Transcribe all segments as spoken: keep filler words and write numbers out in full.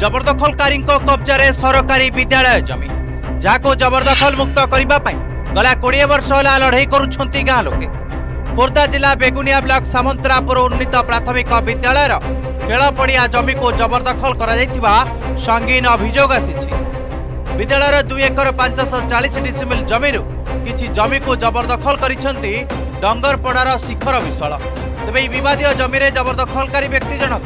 जबरदखलकारी कब्जा में सरकारी विद्यालय जमी जहाँ जबरदखल मुक्त करने गला कोड़े वर्ष है लड़े करुँच गाँ लोके। खोर्धा जिला बेगुनिया ब्लॉक सामंतरापुर उन्नीत प्राथमिक विद्यालय खेल पड़िया जमी को जबरदखल करा संगीन अभियोग विद्यालय दुई एकर पांच सौ चालीस डिसिमिल जमी किछि जमी को जबरदखल करिसेंती डंगरपड़ार शिखर विश्वाल। तेबे विवादीय जमी में जबरदखलकारी व्यक्ति जनक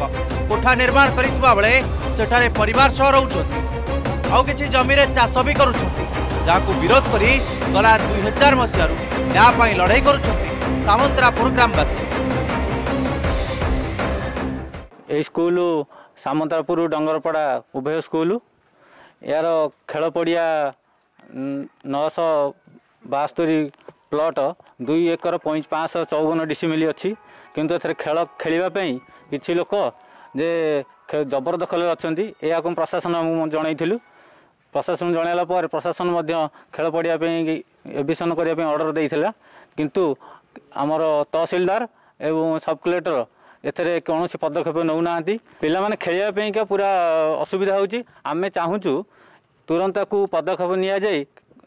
कोठा निर्माण करितबा बेले सेठारे परिवार सह रहउछंती आउ किछि जमी रे चाष भी करुछंती जाकु विरोध करी गला दुई हजार मसीहारू या पाई लड़ाई करुछंती सामंतरापुर ग्रामवासी। स्कूल सामंतरापुर डंगरपड़ा उभय स्कूल यार खेल पड़िया नौश बास्तरी प्लट दुई एकर पाँच चौवन डिसिमिल अच्छी किंतु एथरे खेल खेलवाई किसी लोक जे जबरदखल अच्छा या प्रशासन जनईलु प्रशासन जनला प्रशासन खेल पड़िया एविशन करने ऑर्डर देइथिला किंतु आमर तहसीलदार एवं सब कलेक्टर एथेरे कौन पदक्षेप नौना पाने खेलवाईका पूरा असुविधा होमें चाहूँ तुरंत को पदक्षेप नि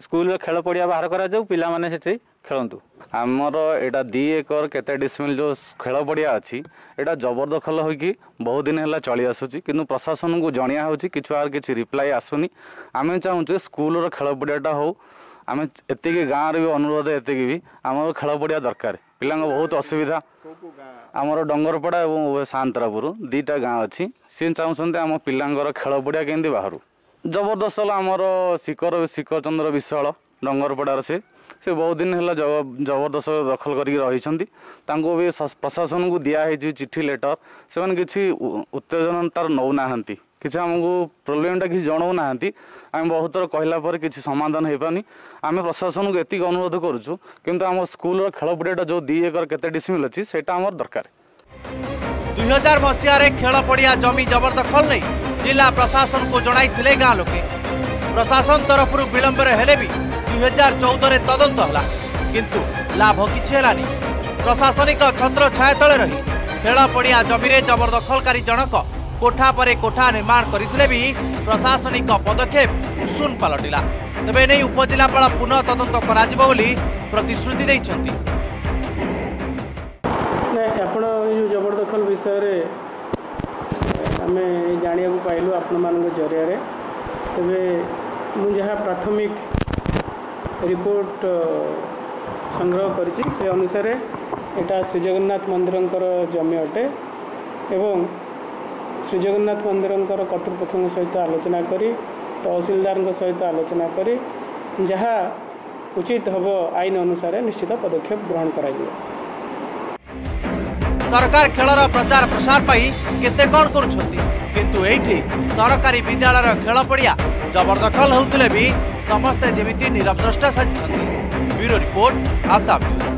स्कूल रे खेल पड़िया बाहर करा पाने से खेलतु। आमर एटा दी एकर केते डिसमिल जो खेल पड़िया अच्छी एटा जबरदखल होगी बहुत दिन है चली आसूँ कि प्रशासन को जनिया होगी कि किसी रिप्लाई आसुनी। आम चाहूँ स्कूल रे खेल पड़ियाटा हो आम एत गाँव भी अनुरोध एत भी आम खेल पड़िया दरकार पिला बहुत असुविधा आमर डंगरपड़ा और सामंतरापुर दीटा गाँव अच्छी सी चाहते आम पिला खेल पड़िया केमती बाहर जबरदस्त आमर शिखर शिखर चंद्र विशाल डंगरपड़ार से से बहुत दिन है जबरदस्त दखल करी रही भी प्रशासन को दिखाई चिठी लेटर से किसी उत्तेजना तार नौना किसी आमको प्रोब्लेमटा किसी जनाऊना आम बहुत थर कहला पर किसी समाधान हो पानी। आम प्रशासन को एति अनुरोध करुचु किंतु आम स्कूल खेल पड़िया जो दी एकर केते डिसिमिल अच्छी से दरकार। दुई हजार मसीह खेल पड़िया जमी जबरदखल नहीं जिला प्रशासन को जनाई गाँ लोके प्रशासन तरफ विलंबर हेले भी दुई हजार चौदह तदंत है किंतु लाभ किसी हेलानी। प्रशासनिक छत्र छाया तले रही खेल पड़िया जमी जबरदखलकारी जनक कोठा पर कोठा निर्माण करथिले भी प्रशासनिक पदक्षेप शून्य पलटिला। तबे नहीं उपजिलापाल पुनः तदंत कराजिबो बोली प्रतिश्रुति दैछंती। आपण जबरदखल विषय रे हमें जानिया को पाइलु आपण मान जरिया रे तबे मु जहा प्राथमिक रिपोर्ट संग्रह करछि से अनुसार एटा श्री जगन्नाथ मंदिरंकर जमी अटे एवं श्री जगन्नाथ मंदिर कर्तृपक्ष सहित आलोचना करी तहसीलदार सहित आलोचना करी जहाँ उचित हम आईन अनुसार निश्चित पदक्षेप ग्रहण करा कर। सरकार खेलर प्रचार प्रसार केते कौन किंतु एठी सरकारी विद्यालय खेल पड़िया जबरदखल होते भी समस्ते जमी नीरव द्रष्टा साजिश। Bureau report Aftab news.